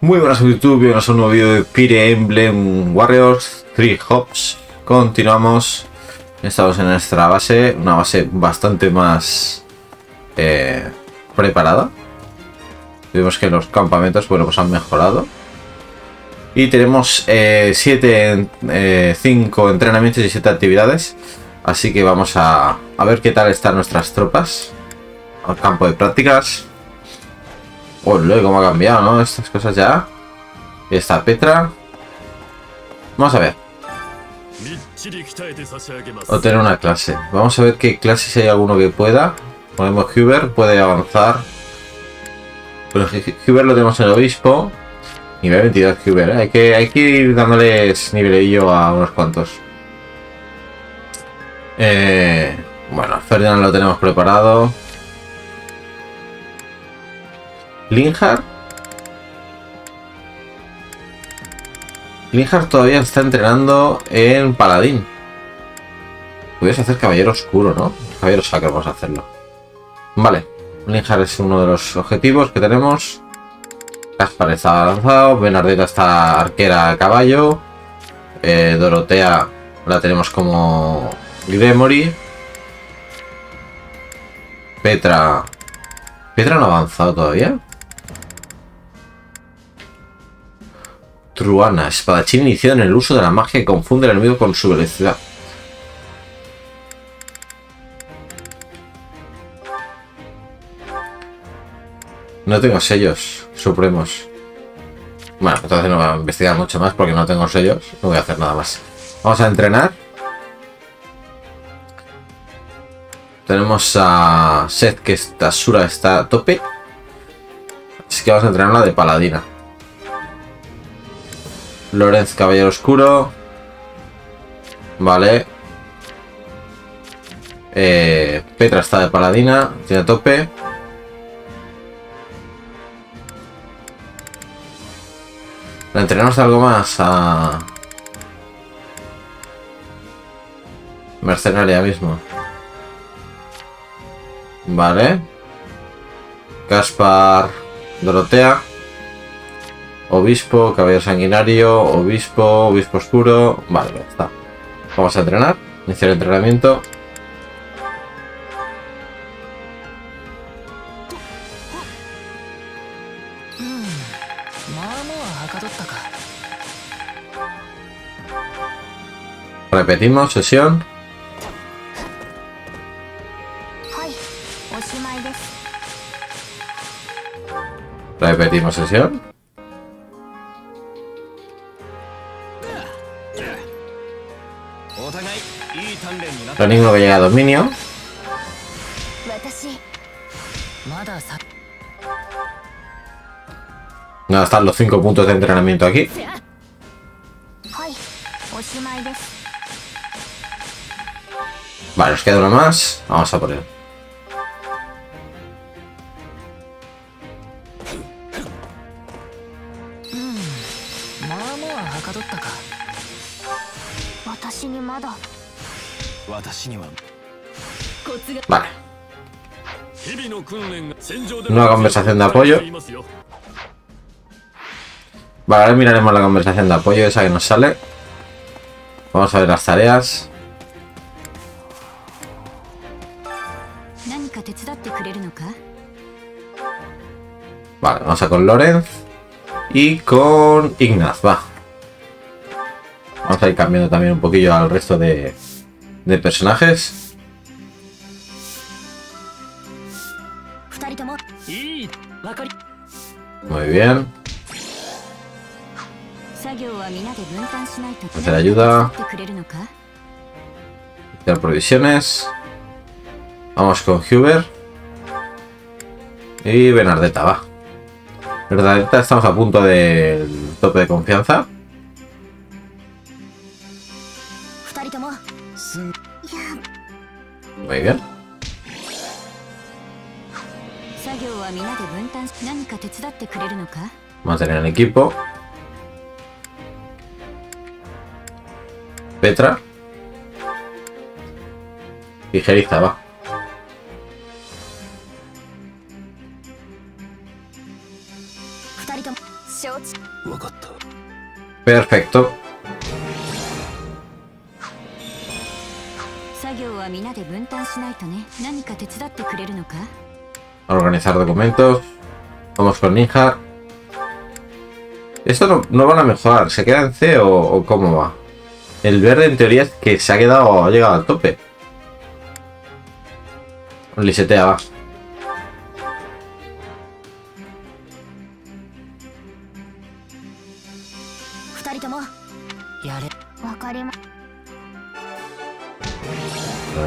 Muy buenas a YouTube, bienvenidos a un nuevo vídeo de Fire Emblem Warriors 3 Hopes. Continuamos. Estamos en nuestra base, una base bastante más preparada. Vemos que los campamentos, bueno, pues han mejorado. Y tenemos 5 entrenamientos y 7 actividades. Así que vamos a ver qué tal están nuestras tropas. Al campo de prácticas. Ole, cómo ha cambiado, ¿no? Estas cosas ya. Esta Petra. Vamos a ver. Obtener una clase. Vamos a ver qué clase, si hay alguno que pueda. Ponemos Huber, puede avanzar. Pero Huber lo tenemos en el obispo. Nivel 22 Huber, ¿eh? Hay que ir dándoles nivelillo a unos cuantos. Bueno, Ferdinand lo tenemos preparado. Linhardt todavía está entrenando en paladín. Puedes hacer caballero oscuro, ¿no? Caballero sacro, vamos a hacerlo. Vale, Linhardt es uno de los objetivos que tenemos. Caspar está avanzado, Benardera está arquera a caballo, Dorotea la tenemos como Gremory, Petra no ha avanzado todavía. Truana, espadachín iniciado en el uso de la magia que confunde al enemigo con su velocidad. No tengo sellos supremos. Bueno, entonces no voy a investigar mucho más porque no tengo sellos. No voy a hacer nada más. Vamos a entrenar. Tenemos a Seth, que esta Sura está a tope. Así que vamos a entrenar la de paladina. Lorenz, caballero oscuro. Vale. Petra está de paladina. Tiene tope. La entrenamos algo más a... mercenaria mismo. Vale. Caspar, Dorotea. Obispo, caballero sanguinario, obispo oscuro. Vale, ya está. Vamos a entrenar. Iniciar el entrenamiento. Repetimos sesión. Repetimos sesión. Lo único que llega a dominio. Nada, están los 5 puntos de entrenamiento aquí. Vale, nos queda uno más. Vamos a por él. Vale. Una conversación de apoyo. Vale, ahora miraremos la conversación de apoyo, esa que nos sale. Vamos a ver las tareas. Vale, vamos a con Lorenz y con Ignaz, va. Vamos a ir cambiando también un poquillo al resto de personajes. Muy bien. Hacer ayuda. Hacer provisiones. Vamos con Huber. Y Bernadetta, va. Bernadetta, estamos a punto del tope de confianza. Muy bien. Mantener el equipo. Petra. Y Geriza, va. Perfecto. Organizar documentos. Vamos con Linhardt. Esto no van a mejorar. ¿Se queda en C o cómo va? El verde en teoría es que se ha quedado, ha llegado al tope. Lisette va.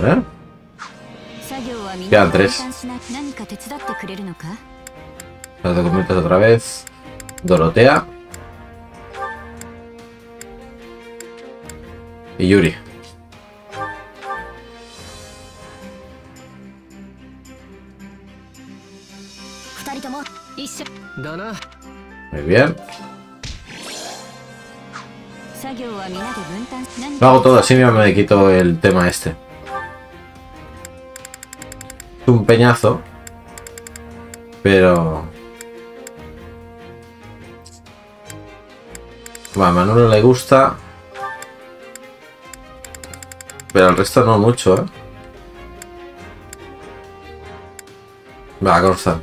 ¿Eh? Quedan 3. Los documentos otra vez. Dorotea. Y Yuri. Muy bien. Lo hago todo así, mismo me quito el tema este. Un peñazo, pero bueno, a Manuela le gusta, pero al resto no mucho, ¿eh? Va a constar.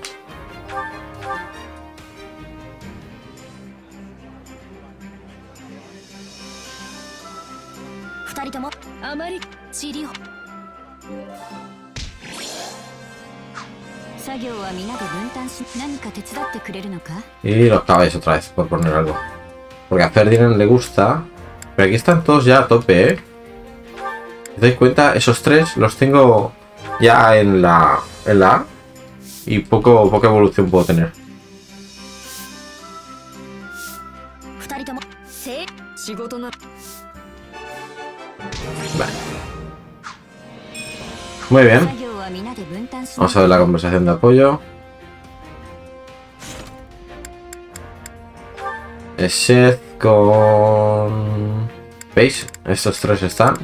Y los caballos otra vez, por poner algo. Porque a Ferdinand le gusta. Pero aquí están todos ya a tope, ¿eh? ¿Os dais cuenta? Esos 3 los tengo ya en la A. Y poca evolución puedo tener. Vale. Muy bien. Vamos a ver la conversación de apoyo. Seth con... ¿Veis? Estos 3 están.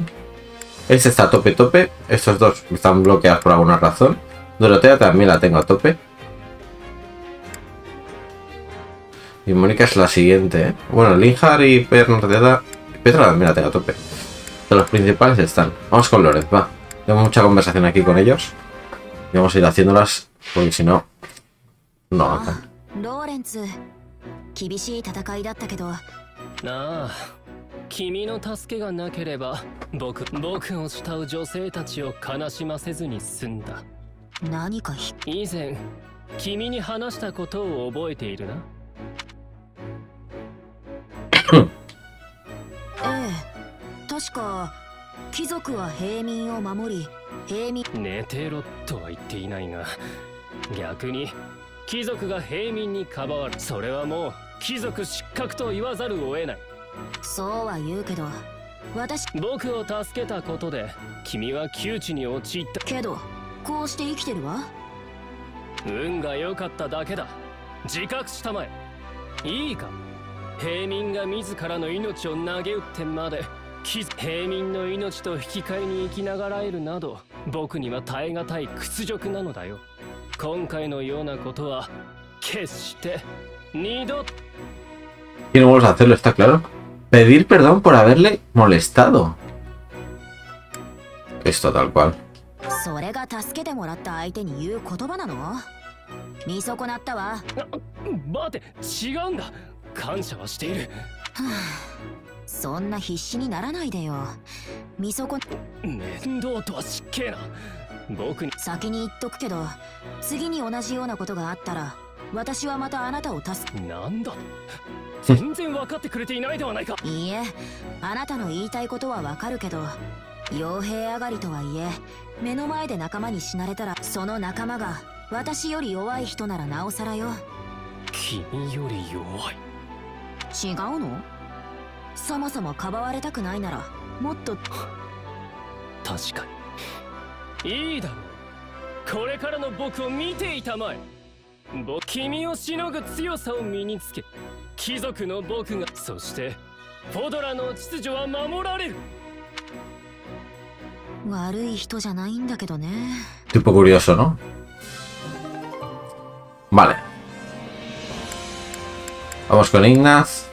Este está a tope, tope. Estos 2 están bloqueados por alguna razón. Dorotea también la tengo a tope. Y Mónica es la siguiente, ¿eh? Bueno, Linhardt y Petra también la tengo a tope. Pero los principales están. Vamos con Lorenz, va. Tengo mucha conversación aquí con ellos. Y vamos a ir haciéndolas porque si no, no avanzan. Y no vamos a hacerlo, está claro. Pedir perdón por haberle molestado. Esto tal cual. Tipo curioso, ¿no? Vale. Vamos con Ignaz.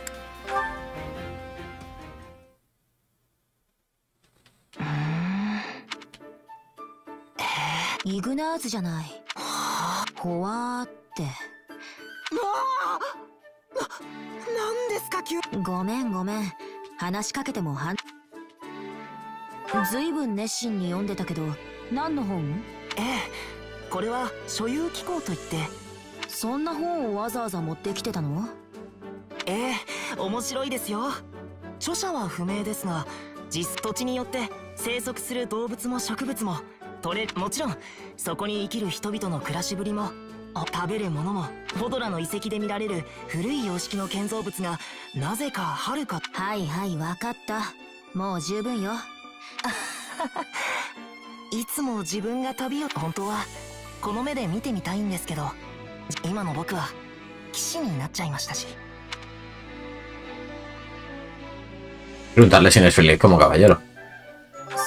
Ignaz じゃない。ほわーって。なんですか急。ごめんごめん。話しかけてもはん。ずいぶん熱心に読んでたけど、何の本？ええ、これは所有機構といって。そんな本をわざわざ持ってきてたの？ええ、面白いですよ。著者は不明ですが、実土地によって生息する動物も植物ももちろんそこに生きる人々の暮らしぶりも食べるものも、ボドラの遺跡で見られる古い様式の建造物がなぜかはるか。はいはい、分かった。もう十分よ。いつも自分が旅を、本当はこの目で見てみたいんですけど、今の僕は騎士になっちゃいましたし。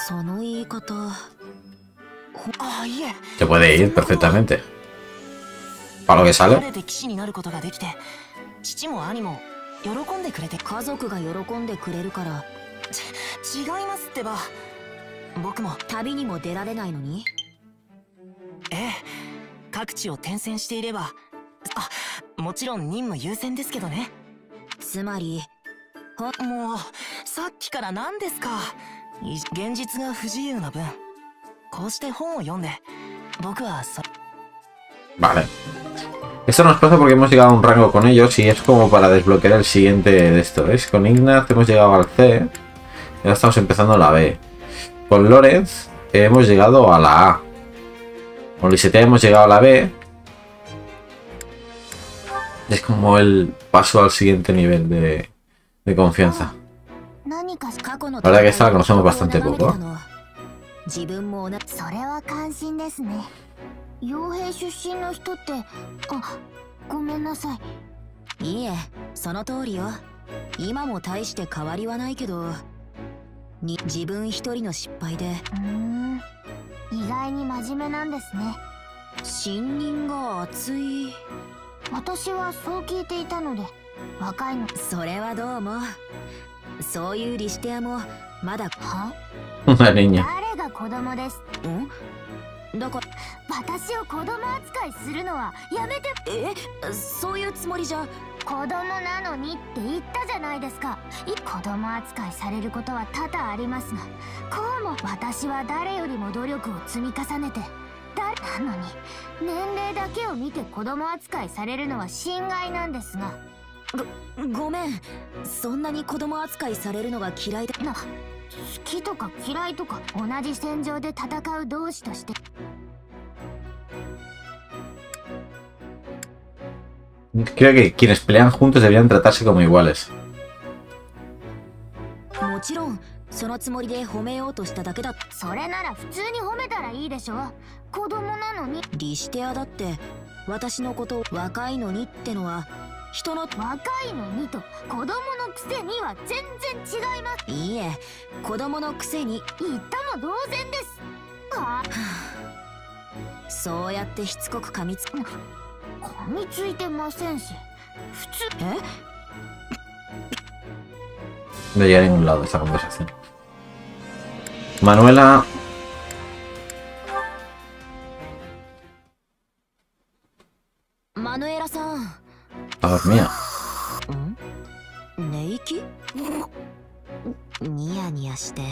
その言い方。あ、いえ。Se puede ir perfectamente. Para lo que sale. 父も兄も喜んでくれて、家族が喜んでくれるから。違いますってば。僕も旅にも出られないのに。ええ、各地を転戦していれば、もちろん任務優先ですけどね。つまり、もうさっきから何ですか。現実が不自由な分。こうして本を読んで、僕はそ。Vale. Esto nos pasa porque hemos llegado a un rango con ellos y es como para desbloquear el siguiente de esto. Es con Ignaz hemos llegado al C, ya estamos empezando la B. Con Lorenz hemos llegado a la A. Con Lisette hemos llegado a la B. Es como el paso al siguiente nivel de confianza. La verdad que esta la conocemos bastante poco. 自分も同じ。それは関心ですね。傭兵出身の人って、ごめんなさい。いいえ、その通りよ。今も大して変わりはないけど、自分一人の失敗で。意外に真面目なんですね。信任が厚い。私はそう聞いていたので、若いの。それはどうも。そういうリシテアもまだ。は？誰が子供です。だから私を子供扱いするのはやめて。え、そういうつもりじゃ。子供なのにって言ったじゃないですか。子供扱いされることは多々ありますが、こうも私は誰よりも努力を積み重ねて。誰なのに年齢だけを見て子供扱いされるのは心外なんですが。ごめん。そんなに子供扱いされるのが嫌いだな。好きとか嫌いとか、同じ戦場で戦う同志として。Creo que quienes pelean juntos deberían tratarse como iguales. もちろんそのつもりで褒めようとしただけだ。それなら普通に褒めたらいいでしょ。子供なのに。リシテアだって私のことを若いのにってのは。人の若いのにと子供のくせには全然違います。いいえ、子供のくせに言ったも同然です。そうやってしつこく噛みついてませんし、普通。No llega a ningún lado esta conversación. Manuela. Manuela-san. A dormir. ¿Neiki? Nia nia shite.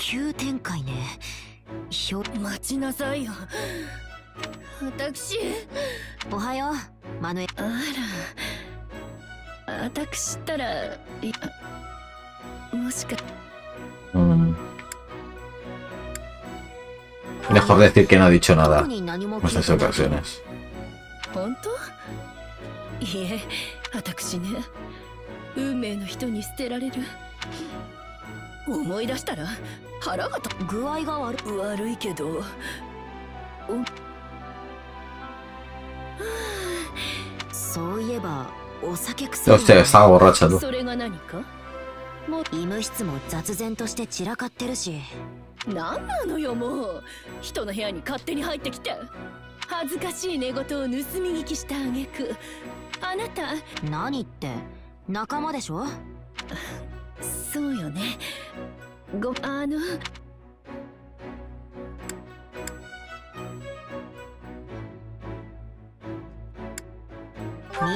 Kyū tenkai ne. Machi nasai yo. Watakushi. Ohayo, Manuel. Ara. Watakushi tara. Moshika. Mejor decir que no ha dicho nada en estas ocasiones. 本当？いえ、私ね、運命の人に捨てられる。思い出したら腹が立つ。具合が悪いけど、そういえばお酒臭い。それが何か？もう医務室も雑然として散らかってるし。何なのよ、もう人の部屋に勝手に入ってきて。恥ずかしい寝言を盗み聞きした挙句、あなた。何って仲間でしょ。そうよね。見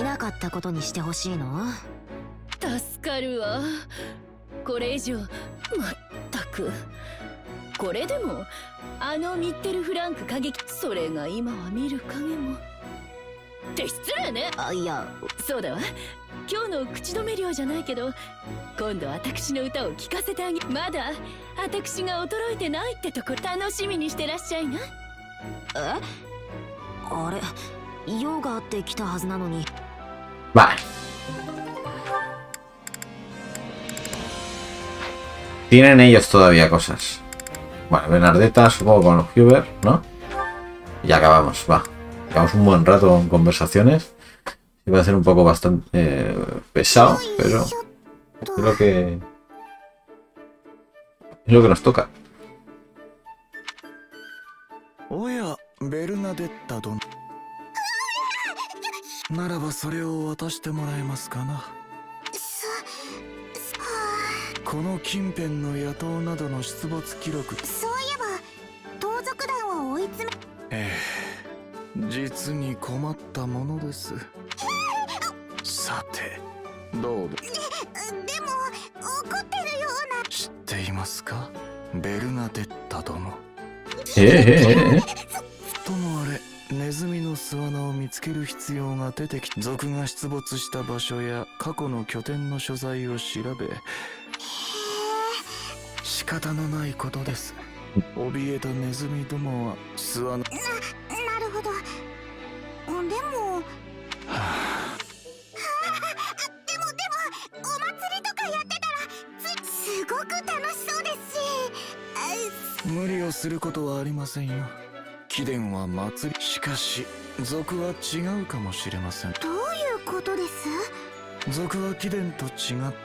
なかったことにしてほしいの。助かるわ。これ以上、まったく。これでもあのミッテルフランク過激、それが今は見る影もって失礼ね。あ、いや、そうだわ。今日の口止め料じゃないけど、今度私の歌を聴かせてあげ。まだ私が衰えてないってとこ、楽しみにしてらっしゃいな。え、あれ、用があって来たはずなのに。まあtienen ellos todavía cosas. Bueno, Bernadetta, supongo con los Huber, ¿no? Y acabamos, va. Llevamos un buen rato en conversaciones. Iba a ser un poco bastante pesado, pero es lo que nos toca. Oye, Bernadetta, don. ¿Naraba, sore o wataste moraemasu kana? この近辺の野党などの出没記録。そういえば盗賊団を追い詰め、実に困ったものです。さてどうだ。でも怒ってるような。知っていますかベルナデッタ殿。ともあれ、ネズミの巣穴を見つける必要が出てき、賊が出没した場所や過去の拠点の所在を調べ、仕方のないことです。怯えたネズミどもは巣穴。なるほど。でもでもお祭りとかやってたらすごく楽しそうですし。無理をすることはありませんよ。貴殿は祭り。しかし族は違うかもしれません。どういうことです。族は貴殿と違っ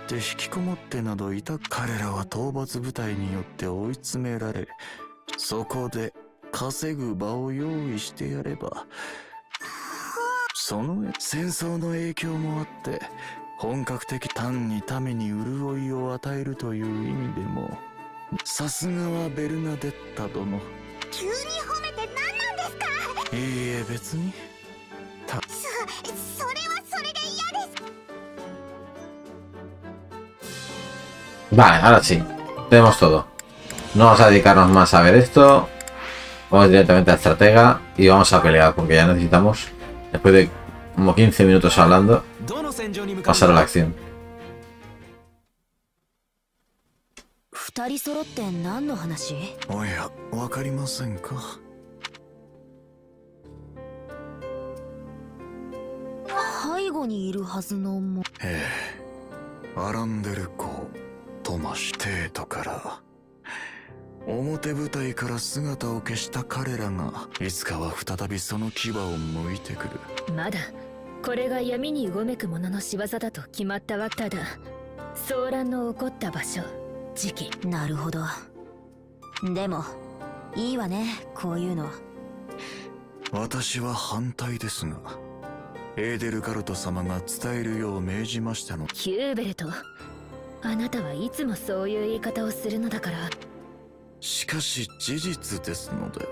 て引きこもってなどいた。彼らは討伐部隊によって追い詰められ、そこで稼ぐ場を用意してやれば。その戦争の影響もあって本格的。単に民に潤いを与えるという意味でも、さすがはベルナデッタ殿。急に褒めて何なんですか。いいえ別に。Vale, ahora sí, tenemos todo. No vamos a dedicarnos más a ver esto. Vamos directamente a estratega y vamos a pelear, porque ya necesitamos, después de como 15 minutos hablando, pasar a la acción.トマシテートから表舞台から姿を消した彼らが、いつかは再びその牙を剥いてくる。まだこれが闇にうごめく者の仕業だと決まったわけだ。騒乱の起こった場所、時期。なるほど。でもいいわね、こういうの。私は反対ですが、エーデルガルト様が伝えるよう命じましたの。キューベルト、あなたはいつもそういう言い方をするのだから。しかし事実ですので。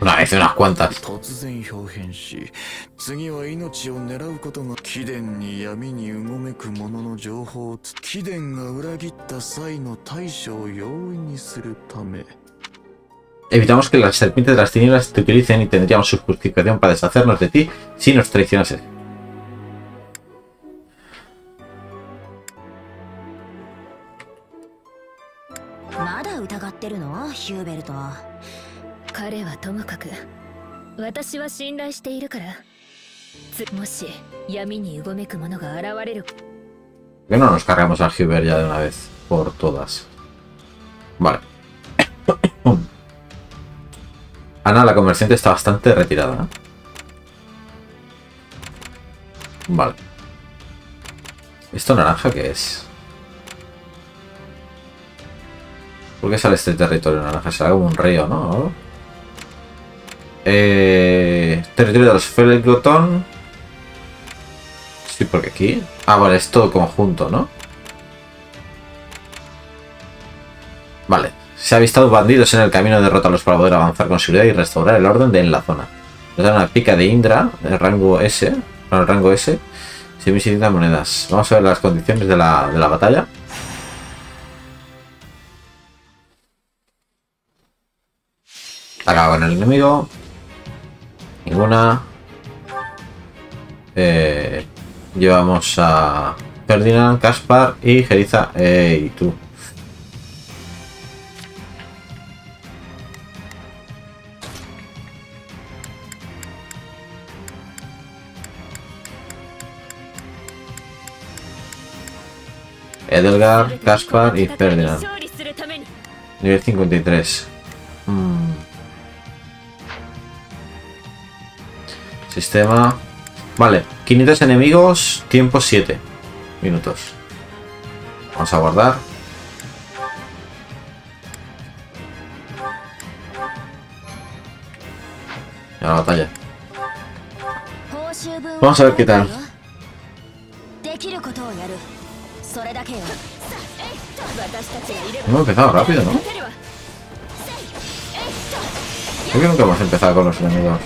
突然豹変し、次は命を狙うことが。貴殿に闇にうごめく者の情報を、貴殿が裏切った際の対処を容易にするため。Evitamos que las serpientes de las tinieblas te utilicen y tendríamos su justificación para deshacernos de ti si nos traicionases.ヒューベルト、彼はともかく私は信頼しているから。もし闇にうごめく者が現れる。Que no nos cargamos a Huber ya de una vez por todas. Vale. Ana, la comerciante, está bastante retirada, ¿no? Vale. ¿Esto naranja qué es? ¿Por qué sale este territorio naranja? Será como un río, ¿no? Territorio de los Phlegethon. Sí, porque aquí... Ah, vale, es todo conjunto, ¿no? Vale. Se ha avistado bandidos en el camino, derrótalos para poder avanzar con seguridad y restaurar el orden en la zona. Nos dan una pica de Indra, el rango S. No, el rango S. 6.700 monedas. Vamos a ver las condiciones de la batalla. Acaba con el enemigo. Ninguna. Llevamos a Ferdinand, Caspar y Geriza. Y tú. Edelgard, Caspar y Ferdinand. Nivel 53. Sistema. Vale, 500 enemigos, tiempo 7 minutos. Vamos a guardar. Ya la batalla. Vamos a ver qué tal. Hemos empezado rápido, ¿no? Creo que nunca hemos empezado con los enemigos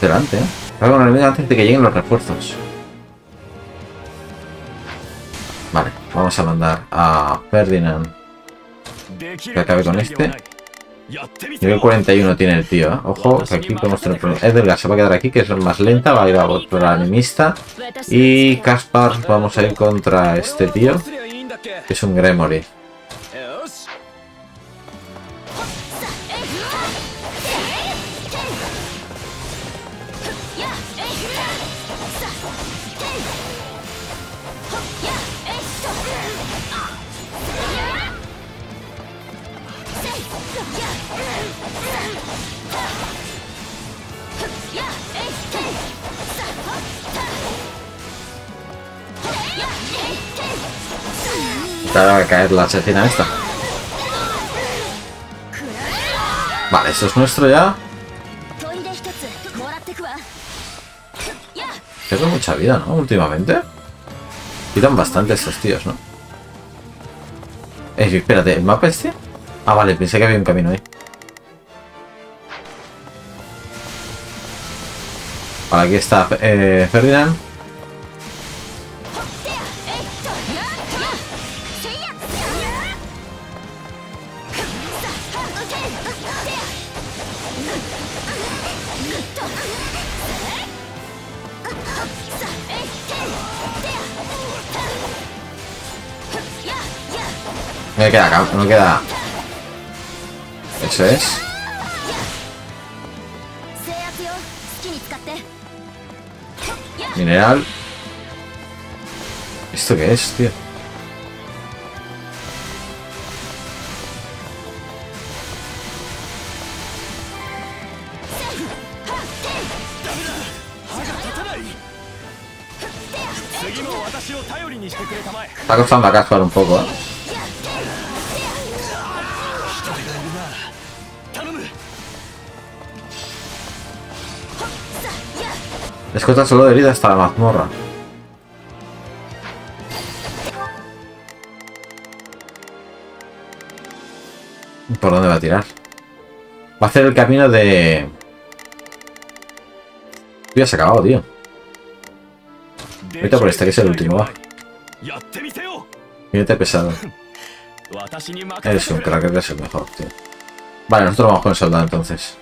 delante, ¿eh? Con el medio antes de que lleguen los refuerzos. Vale, vamos a mandar a Ferdinand que acabe con este. Nivel 41 tiene el tío, ¿eh? Ojo, que aquí podemos tener problemas. Edelgard se va a quedar aquí, que es más lenta. Va a ir a por la animista. Y Caspar, vamos a ir contra este tío, que es un Gremory. Va a caer la asesina esta. Vale, esto es nuestro ya. Tengo mucha vida, ¿no? Últimamente. Quitan bastante estos tíos, ¿no? Espérate, ¿el mapa este? Ah, vale, pensé que había un camino ahí. Vale, aquí está Ferdinand. No me queda. Eso es. Mineral. ¿Esto qué es, tío? Está costando a Caspar un poco, ¿eh? Escota solo de herida hasta la mazmorra. ¿Por dónde va a tirar? Va a hacer el camino de... Ya se ha acabado, tío. Ahorita por este, que es el último, va. Mírate pesado. Eres un crack, eres el mejor, tío. Vale, nosotros vamos con el soldado entonces.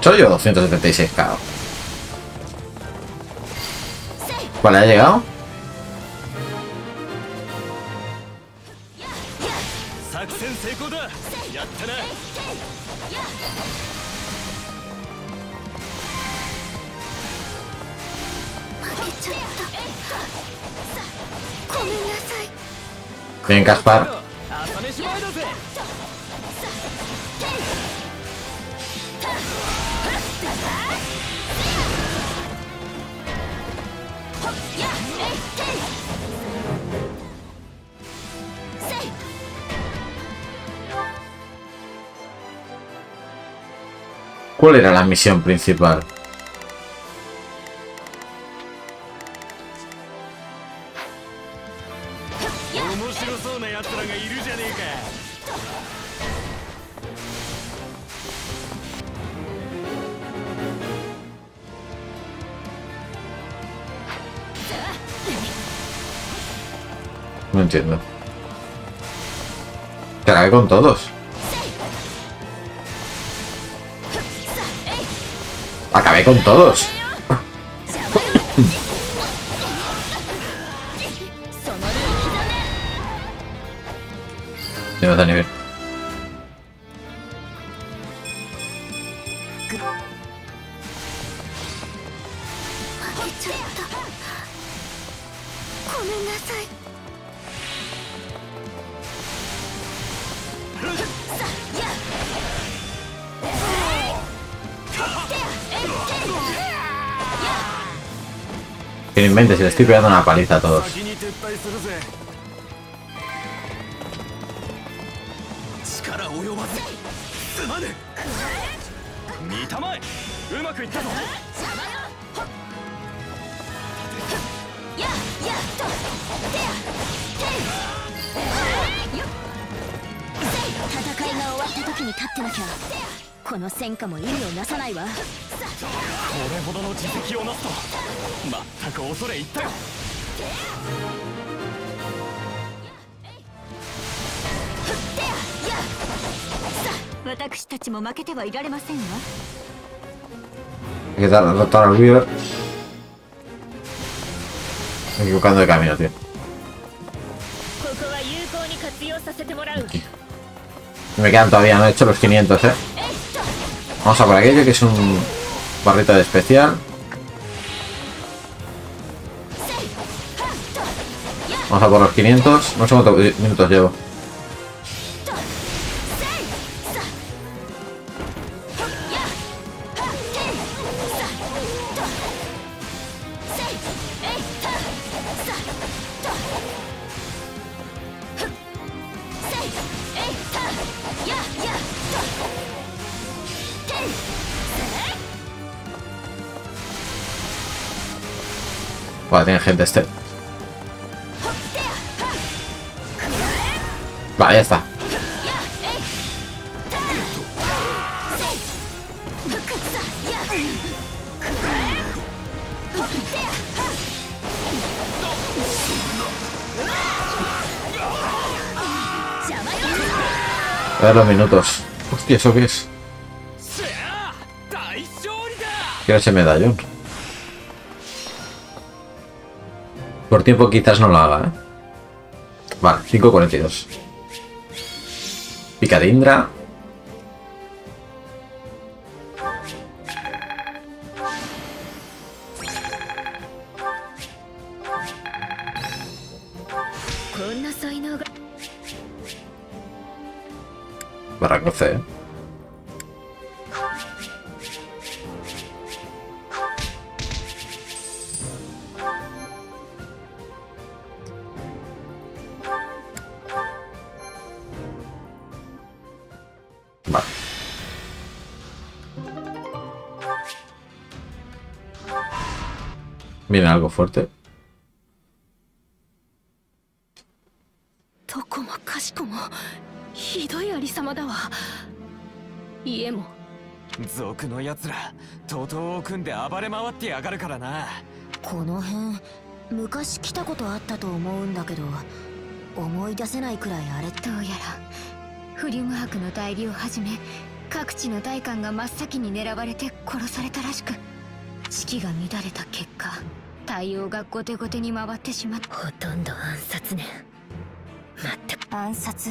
Solo llevo 276k. Vale, ha llegado. Bien, Caspar. ¿Cuál era la misión principal? No entiendo. Trae con todos. Acabé con todos. No da nivel. Que no inventes, si le estoy pegando una paliza a todos. Hay que darle la torre al Huber. Me estoy equivocando de camino, tío. Aquí. Me quedan todavía, no he hecho los 500, eh. Vamos a por aquello que es un barrito de especial. Vamos a por los 500. No sé cuántos minutos llevo. Vale, tiene gente este. Vale, ya está. A ver los minutos. Hostia, ¿eso qué es? Quiero ese medallón. Por tiempo quizás no lo haga, ¿eh? Vale, 5:42. Pica de Indra. Barranco C, ¿eh? Viene algo fuerte. 対応が後手後手に回ってしまった。ほとんど暗殺ね。全く暗殺、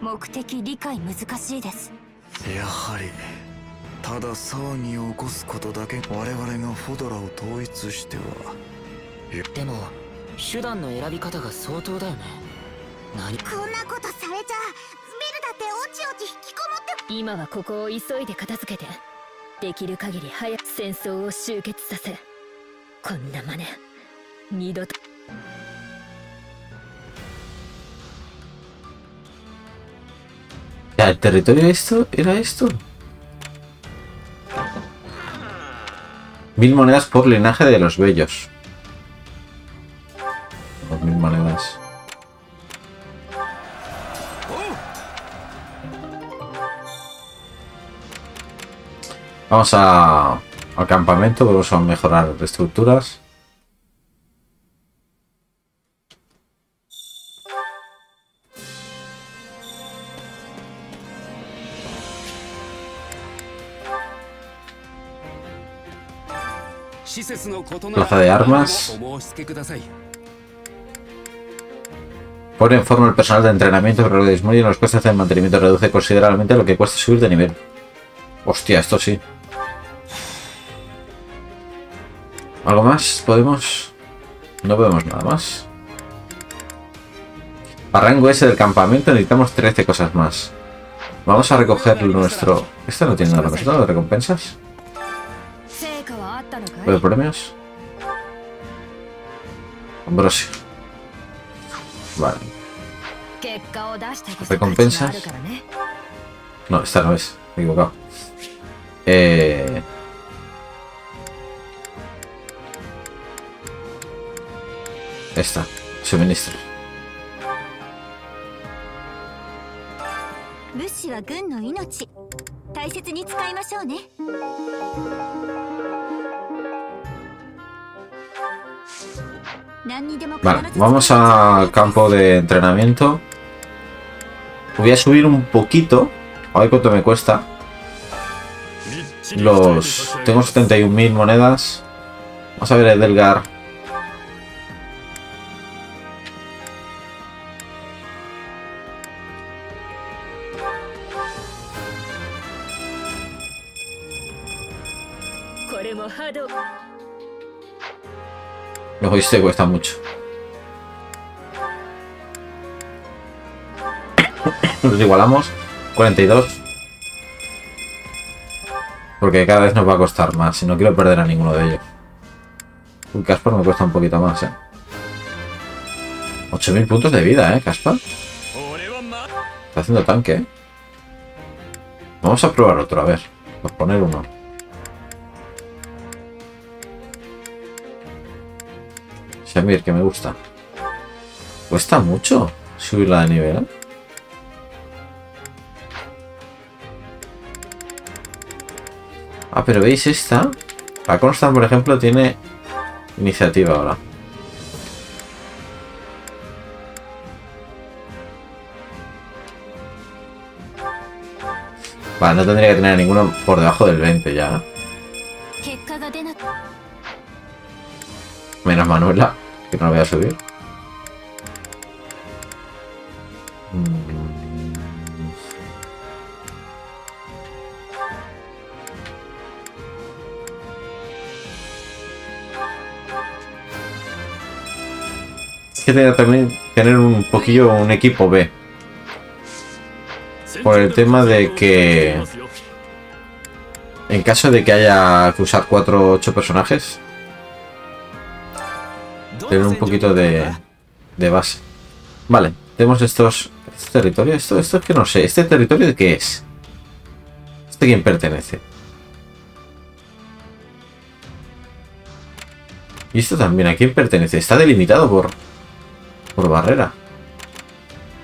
目的理解難しいです。やはりただ騒ぎを起こすことだけ我々がフォドラを統一しては。でも手段の選び方が相当だよね。何こんなことされちゃ今はここを急いで片付けて、できる限り早く戦争を終結させ、こんな真似二度と。Ya, el territorio de esto era esto. 1000 monedas por linaje de los bellos. 2000 monedas. Vamos al campamento, vamos a mejorar estructuras. Plaza de armas. Pone en forma el personal de entrenamiento, pero lo disminuye los costes del mantenimiento. Reduce considerablemente lo que cuesta subir de nivel. Hostia, esto sí. ¿Algo más? ¿Podemos? No podemos nada más. Para rango S del campamento necesitamos 13 cosas más. Vamos a recoger nuestro... ¿Esta no tiene nada más, no? ¿De recompensas? ¿O de premios? Ambrosio. Vale. ¿Recompensas? No, esta no es. Me he equivocado. Esta, suministro. Vale, vamos al campo de entrenamiento. Voy a subir un poquito. A ver cuánto me cuesta. Tengo 71.000 monedas. Vamos a ver Edelgard. Los oíste cuesta mucho. Los igualamos. 42. Porque cada vez nos va a costar más. Y no quiero perder a ninguno de ellos. Uy, Caspar me cuesta un poquito más, 8.000 puntos de vida, Caspar. Está haciendo tanque, Vamos a probar otro, a ver. Por poner uno. Shamir, que me gusta. Cuesta mucho subirla de nivel. Ah, pero veis esta. La Constant, por ejemplo, tiene iniciativa ahora. Vale, no tendría que tener a ninguno por debajo del 20 ya. Menos Manuela, que no la voy a subir. Es que también tener un poquillo un equipo B. Por el tema de que... En caso de que haya que usar 4 o 8 personajes... Tener un poquito de base. Vale, tenemos estos territorios. Esto es que no sé. ¿Este territorio de qué es? ¿Este quién pertenece? Y esto también, ¿a quién pertenece? Está delimitado por barrera.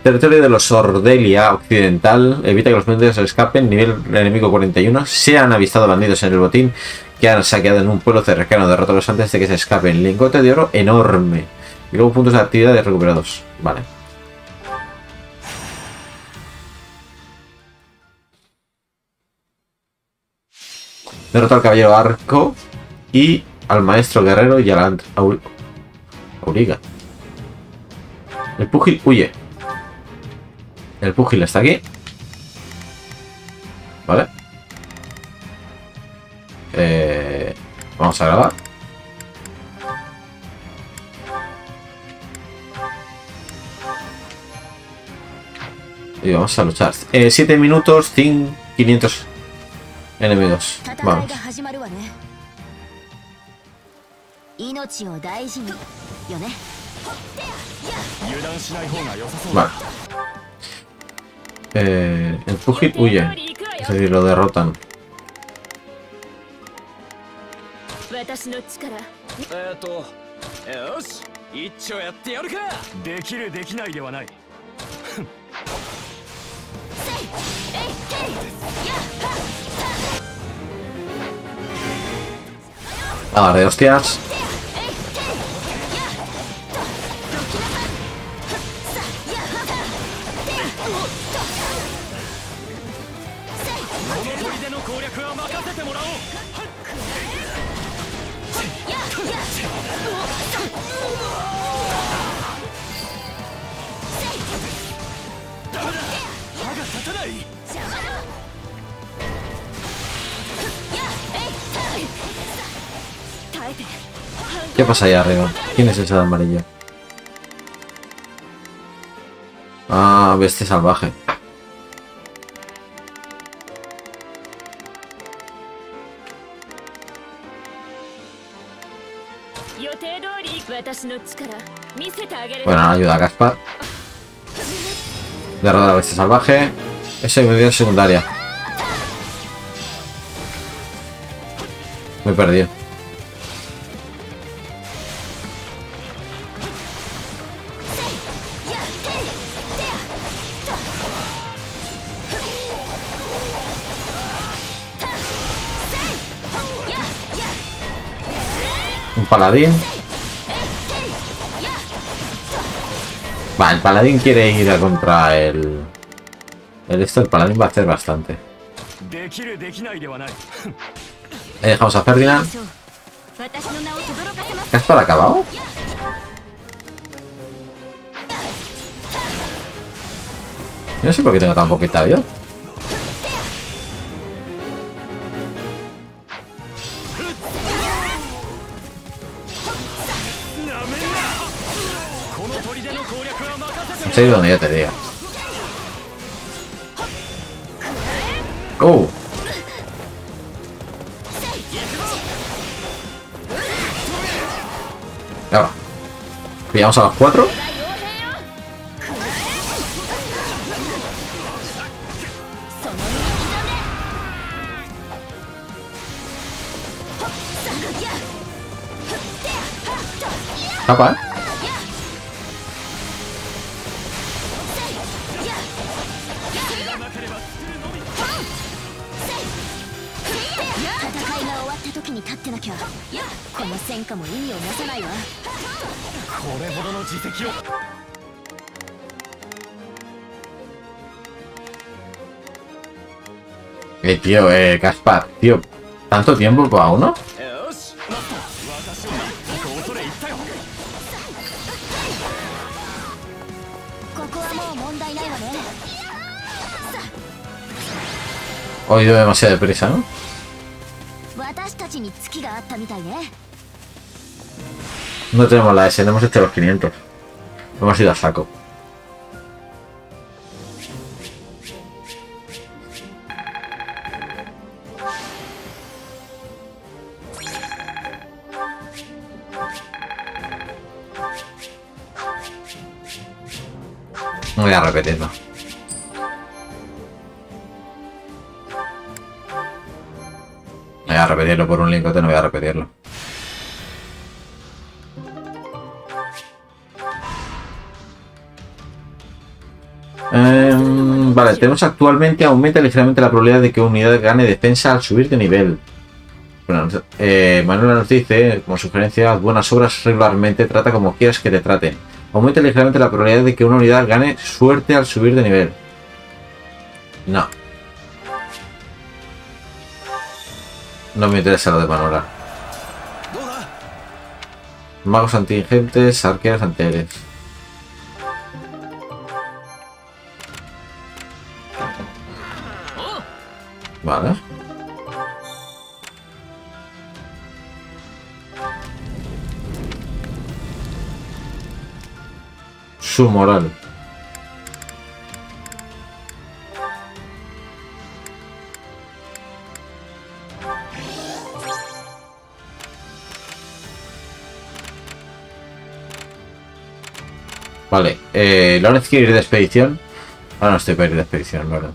Territorio de los Ordelia Occidental. Evita que los bandidos escapen. Nivel enemigo 41. Se han avistado bandidos en el botín que han saqueado en un pueblo cercano. Derrotarlos antes de que se escapen. Lingote de oro enorme. Y luego puntos de actividades recuperados. Vale. Derrota al caballero arco. Y al maestro guerrero y a la auriga. El púgil huye. El púgil está aquí. Vale. Vamos a grabar. Y vamos a luchar. 7 minutos, 500 enemigos. Vamos. Vale. El Fugit huye. Es decir, lo derrotan. Ahora de hostias. ¿Qué pasa allá arriba? ¿Quién es esa de amarillo? Ah, bestia salvaje. Bueno, ayuda a Caspar. Derrota a la bestia salvaje. Esa es mi vida secundaria. Me he perdido. Paladín. Va, el paladín quiere ir a contra el... el paladín va a hacer bastante. Le dejamos a Ferdinand. ¿Caspar ha acabado? No sé por qué tengo tan poquita vida. Estoy donde yo te diga. ¡Oh! Ahora. Pillamos a los 4. Tapa, ¿eh? Tío, Caspar, tío, ¿tanto tiempo para uno? He oído demasiado deprisa, ¿no? No tenemos la S, no hemos hecho los 500. Hemos ido a saco. No voy a repetirlo. No voy a repetirlo por un lingote, no voy a repetirlo. Vale, tenemos actualmente, aumenta ligeramente la probabilidad de que unidad gane defensa al subir de nivel. Bueno, Manuela nos dice, como sugerencia, haz buenas obras regularmente, trata como quieras que te traten. Aumenta ligeramente la probabilidad de que una unidad gane suerte al subir de nivel. No. No me interesa lo de Manuela. Magos antiingentes, arqueros antiaéreos. Vale. Su moral. Vale, Lorenz quiere ir de expedición. Ahora no estoy para ir de expedición, ¿verdad?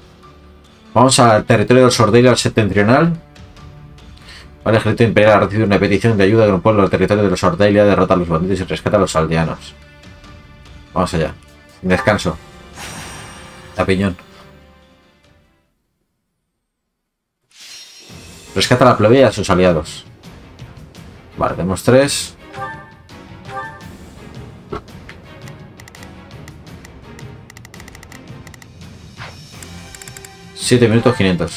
Vamos al territorio del Sordelia, al septentrional. El ejército imperial ha recibido una petición de ayuda de un pueblo del territorio de los Ordelia, derrota a los bandidos y rescata a los aldeanos. Vamos allá. Sin descanso. Tapiñón. Rescata a la plebea y a sus aliados. Vale, tenemos 3. $7.500.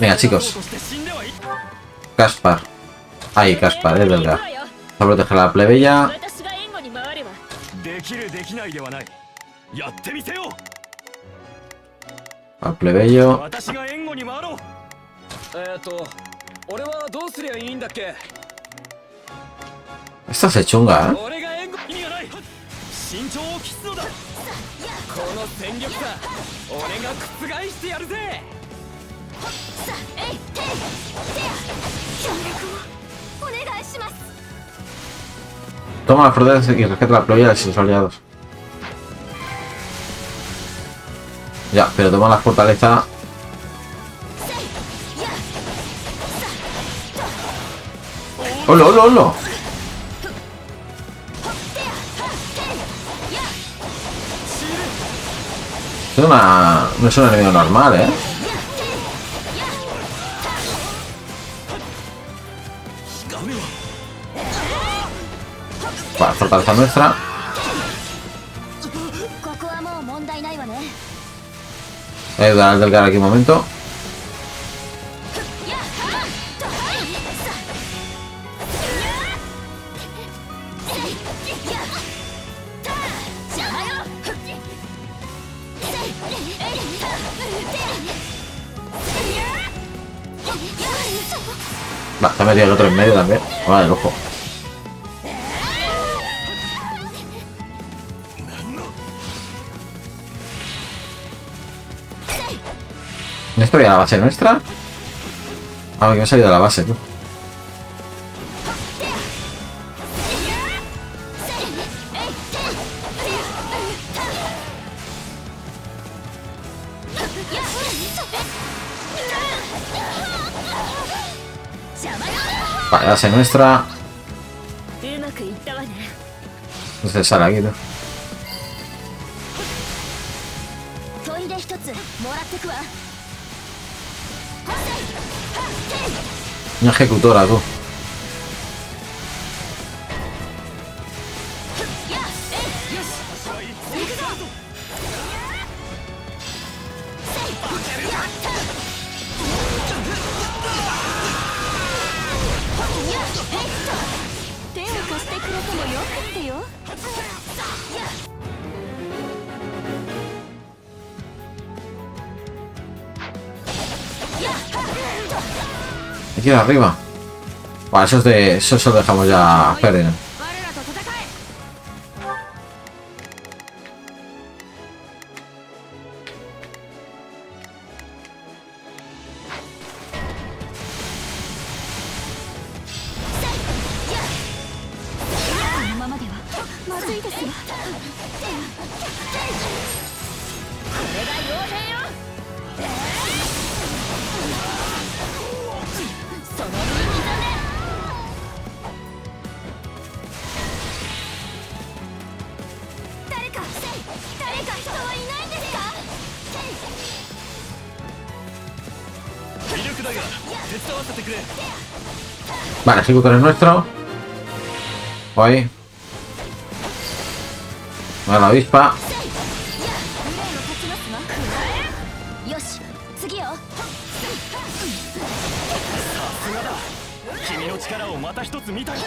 Venga, chicos. Caspar. Ay, Caspar, es verdad. Va a proteger a la plebeya. Al plebeyo. Esta se chunga, ¿eh? Toma las fronteras y rescata la playa de sus aliados. Ya, pero toma la fortaleza. ¡Holo, holo, holo! No es un enemigo normal, ¿eh? Para fortaleza nuestra. Voy a ayudar al Edelgard aquí un momento. Va, se ha metido el otro en medio también. Vale, ojo. ¿Esto ya la base nuestra? Ah, que me ha salido la base, tú. Vale, base nuestra. No se sale aquí, tú. Una ejecutora, tú. Aquí arriba. Vale, eso se lo dejamos ya a Ferdinand. Vale, ejecutor es nuestro. Ahí. Vale, la avispa. の力をまた一つ見たい。うま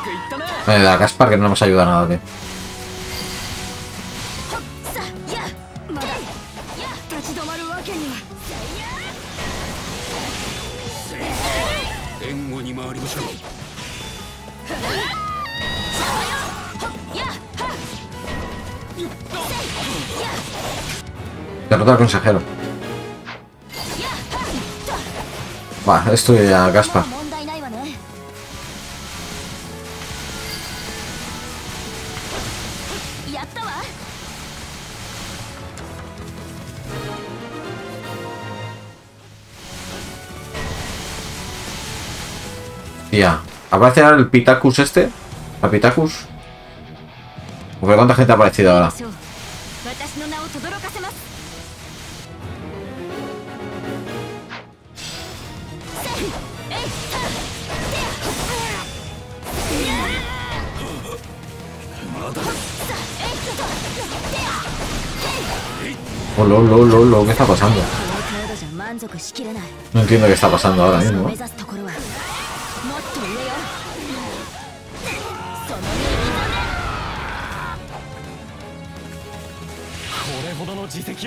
くいったね。あ、Caspar que no nos ayuda nada, tío. Derrota al consejero. Va, esto ya, Caspar. Ya, ¿aparece ahora el Pitacus este? ¿A Pitacus? Porque cuánta gente ha aparecido ahora. Oh, lo, ¿qué está pasando? No entiendo qué está pasando ahora mismo.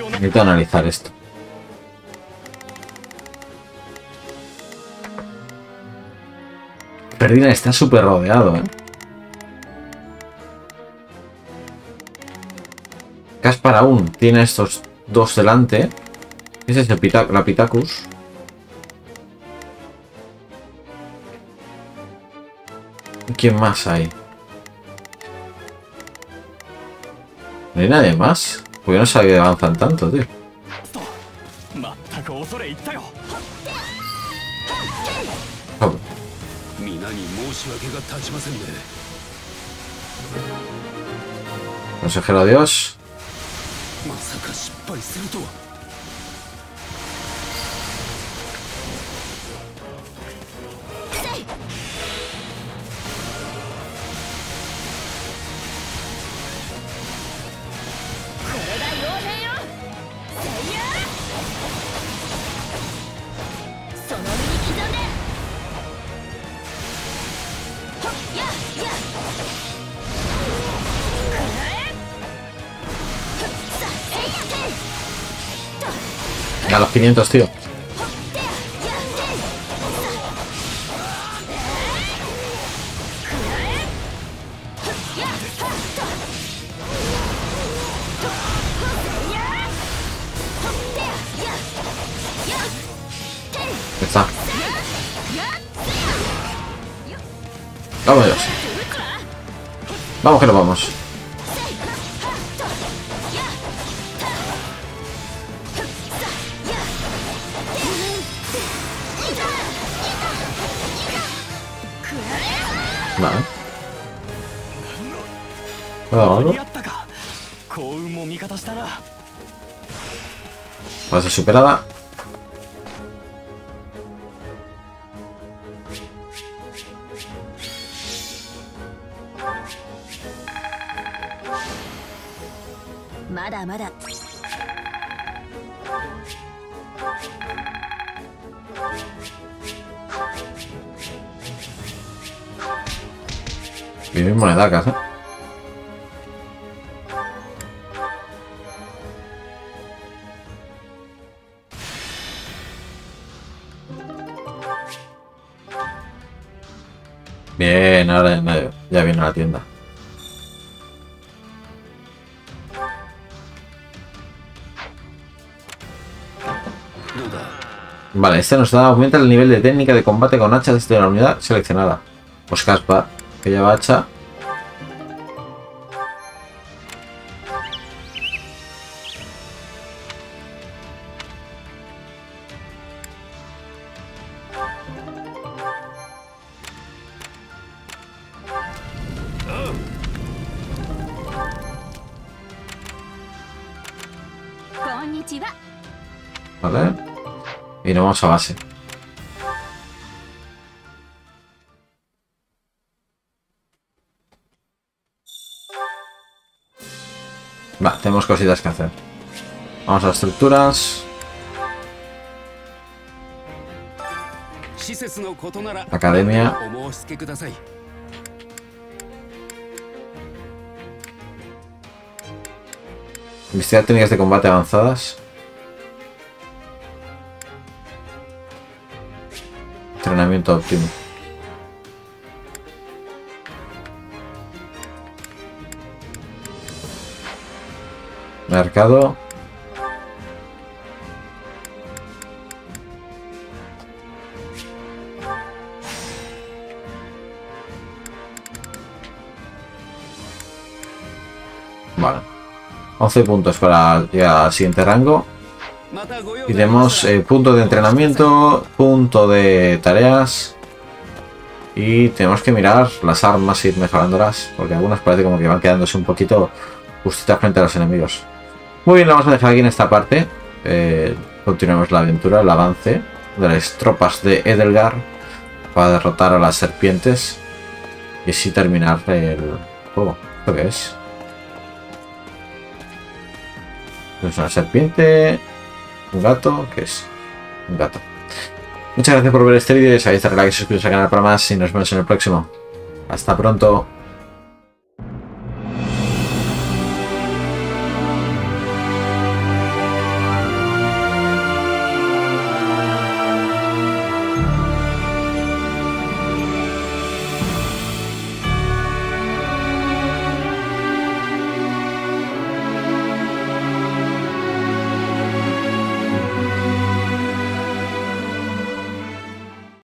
Necesito analizar esto. Ferdinand está súper rodeado, ¿eh? Caspar aún tiene estos dos delante. Ese es el Pitacus. ¿Quién más hay? ¿No hay nadie más? Pues yo no sabía que avanzan tanto, tío. Oh. Consejero, adiós. A los 500, tío. Está. Vamos, Dios. Vamos que nos vamos. Pasa superada. Vivimos monedacas, ¿eh? Bien, ahora ya viene a la tienda. Vale, este nos da aumenta el nivel de técnica de combate con hacha desde la unidad seleccionada. Pues Caspar, que lleva hacha. A base. Va, tenemos cositas que hacer. Vamos a las estructuras. Academia. Investigar técnicas de combate avanzadas. Entrenamiento óptimo. Mercado. Vale. 11 puntos para llegar al siguiente rango. Y tenemos punto de entrenamiento, punto de tareas. Y tenemos que mirar las armas y ir mejorándolas, porque algunas parece como que van quedándose un poquito justitas frente a los enemigos. Muy bien, la vamos a dejar aquí en esta parte. Continuamos la aventura, el avance de las tropas de Edelgard para derrotar a las serpientes y así terminar el juego. ¿Esto qué es? Es una serpiente. ¿Un gato? ¿Qué es? Un gato. Muchas gracias por ver este vídeo. Ya sabéis, darle like, suscribiros al canal para más y nos vemos en el próximo. Hasta pronto.